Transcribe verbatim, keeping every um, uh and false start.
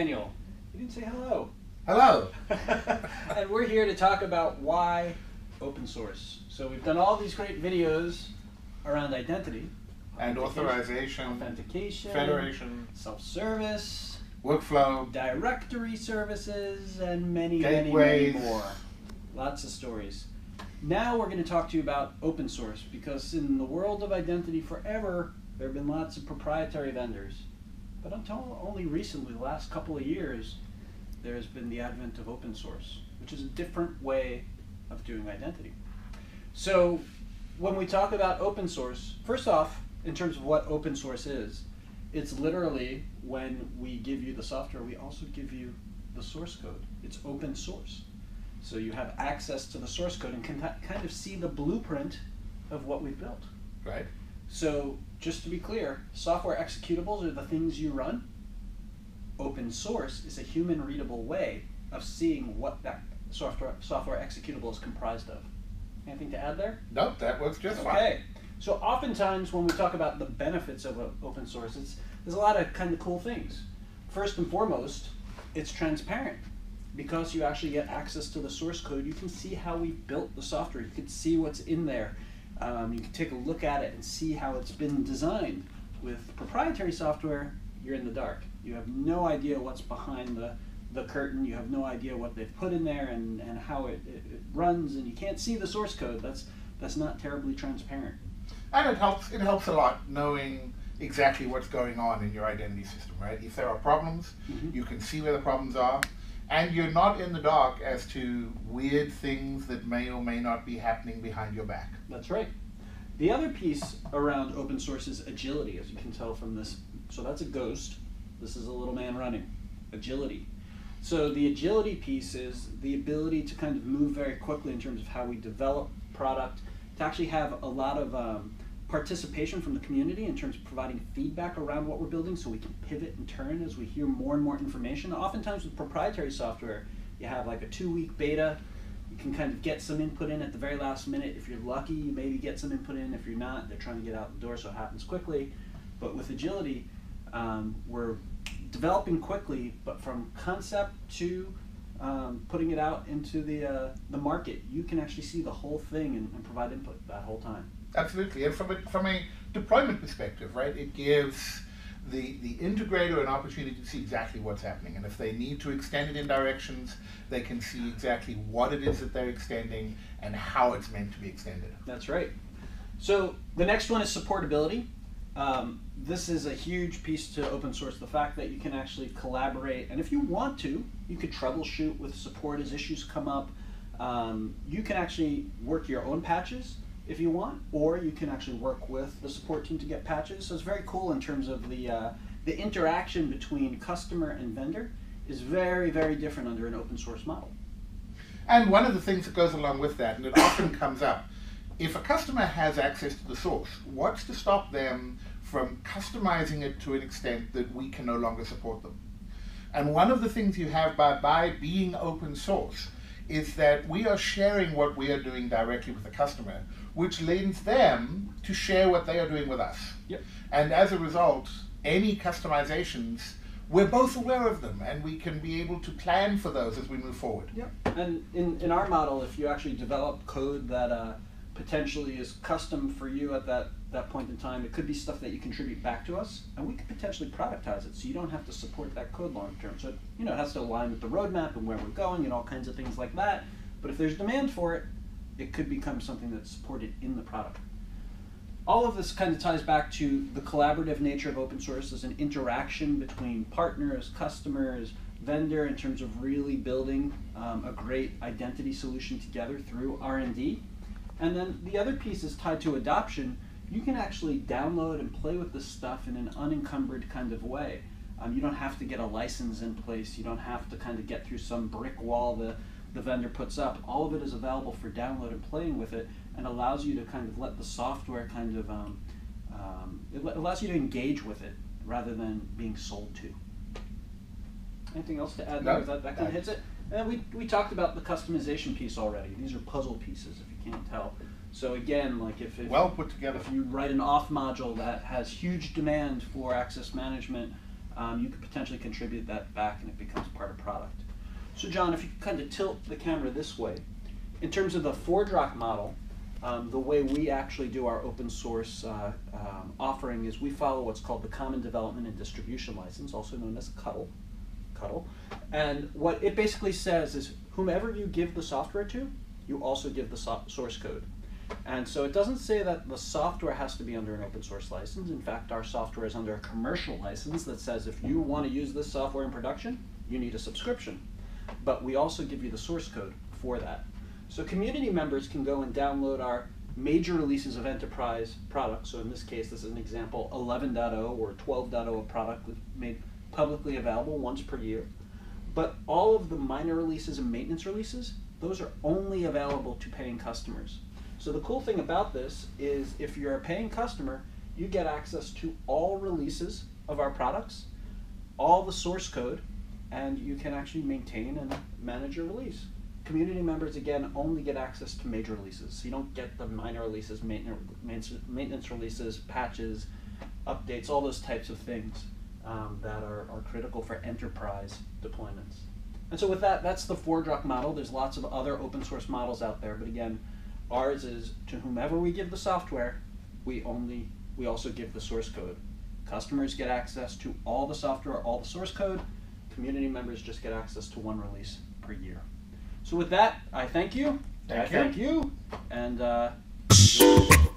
Daniel. You didn't say hello. Hello. And we're here to talk about why open source. So we've done all these great videos around identity. And authorization. Authentication. Federation. Self-service. Workflow. Directory services, and many, gateways. many, many more. Lots of stories. Now we're going to talk to you about open source, because in the world of identity forever, there have been lots of proprietary vendors. But until only recently, the last couple of years, there's been the advent of open source, which is a different way of doing identity. So when we talk about open source, first off, in terms of what open source is, it's literally when we give you the software, we also give you the source code. It's open source. So you have access to the source code and can kind of see the blueprint of what we've built. Right. So just to be clear, software executables are the things you run. Open source is a human readable way of seeing what that software, software executable is comprised of. Anything to add there? Nope, that works just fine. Okay. So oftentimes when we talk about the benefits of open source, it's, there's a lot of kind of cool things. First and foremost, it's transparent. Because you actually get access to the source code, you can see how we built the software. You can see what's in there. Um, you can take a look at it and see how it's been designed. With proprietary software, you're in the dark. You have no idea what's behind the, the curtain. You have no idea what they've put in there and, and how it, it, it runs, and you can't see the source code. That's, that's not terribly transparent. And it helps, it helps a lot knowing exactly what's going on in your identity system, right? If there are problems, mm-hmm. you can see where the problems are. And you're not in the dark as to weird things that may or may not be happening behind your back. That's right. The other piece around open source is agility, as you can tell from this. So that's a ghost. This is a little man running. Agility. So the agility piece is the ability to kind of move very quickly in terms of how we develop product, to actually have a lot of um, participation from the community in terms of providing feedback around what we're building, so we can pivot and turn as we hear more and more information. Oftentimes with proprietary software, you have like a two-week beta. You can kind of get some input in at the very last minute. If you're lucky, you maybe get some input in. If you're not, they're trying to get out the door, so it happens quickly. But with agility, um, we're developing quickly, but from concept to um, putting it out into the, uh, the market, you can actually see the whole thing and, and provide input that whole time. Absolutely, and from a, from a deployment perspective, right, it gives the, the integrator an opportunity to see exactly what's happening. And if they need to extend it in directions, they can see exactly what it is that they're extending and how it's meant to be extended. That's right. So the next one is supportability. Um, this is a huge piece to open source, the fact that you can actually collaborate. And if you want to, you could troubleshoot with support as issues come up. Um, you can actually work your own patches if you want, or you can actually work with the support team to get patches. So it's very cool in terms of the, uh, the interaction between customer and vendor is very, very different under an open source model. And one of the things that goes along with that, and it often comes up, if a customer has access to the source, what's to stop them from customizing it to an extent that we can no longer support them? And one of the things you have by, by being open source is that we are sharing what we are doing directly with the customer, which leads them to share what they are doing with us. Yep. And as a result, any customizations, we're both aware of them, and we can be able to plan for those as we move forward. Yep. And in, in our model, if you actually develop code that uh, potentially is custom for you at that, that point in time, it could be stuff that you contribute back to us, and we could potentially productize it, so you don't have to support that code long term. So you know, it has to align with the roadmap and where we're going and all kinds of things like that. But if there's demand for it, it could become something that's supported in the product. All of this kind of ties back to the collaborative nature of open source as an interaction between partners, customers, vendor, in terms of really building um, a great identity solution together through R and D. And then the other piece is tied to adoption. You can actually download and play with this stuff in an unencumbered kind of way. Um, you don't have to get a license in place. You don't have to kind of get through some brick wall the, the vendor puts up. All of it is available for download and playing with it, and allows you to kind of let the software kind of, um, um, it allows you to engage with it rather than being sold to. Anything else to add? No, there? That, that kind of hits it. And we, we talked about the customization piece already. These are puzzle pieces, if you can't tell. So again, like if, if, well put together. If you write an off module that has huge demand for access management, um, you could potentially contribute that back and it becomes part of product. So John, if you could kind of tilt the camera this way, in terms of the ForgeRock model, um, the way we actually do our open source uh, um, offering is we follow what's called the Common Development and Distribution License, also known as C U D L. C U D L. And what it basically says is whomever you give the software to, you also give the so source code. And so it doesn't say that the software has to be under an open source license. In fact, our software is under a commercial license that says if you want to use this software in production, you need a subscription. But we also give you the source code for that. So community members can go and download our major releases of enterprise products. So in this case, this is an example, eleven point oh or twelve point oh, a product that's made publicly available once per year. But all of the minor releases and maintenance releases, those are only available to paying customers. So the cool thing about this is if you're a paying customer, you get access to all releases of our products, all the source code, and you can actually maintain and manage your release. Community members, again, only get access to major releases. So you don't get the minor releases, maintenance releases, patches, updates, all those types of things um, that are, are critical for enterprise deployments. And so with that, that's the ForgeRock model. There's lots of other open source models out there, but again, ours is to whomever we give the software, we, only, we also give the source code. Customers get access to all the software, all the source code. Community members just get access to one release per year. So with that, I thank you. Thank I you. Thank you. And uh,